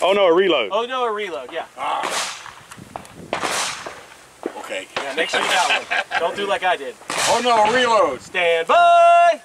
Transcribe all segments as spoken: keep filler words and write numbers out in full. Oh no, a reload. Oh no, a reload, yeah. Ah. Okay. Yeah, make sure you got one. Don't do like I did. Oh no, a reload. Stand by!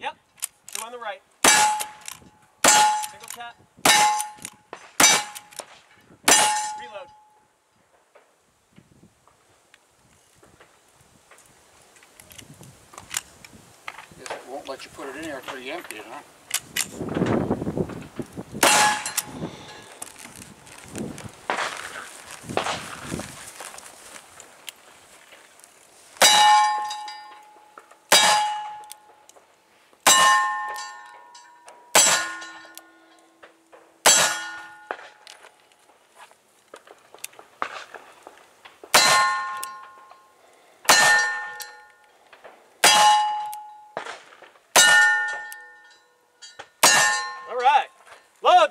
Yep, two on the right. Single tap. Reload. Guess it won't let you put it in there until you empty it, huh?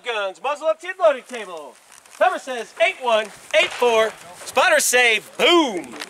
Guns, muzzle up to your loading table. Number says eight one eight four. Spotter save. Boom.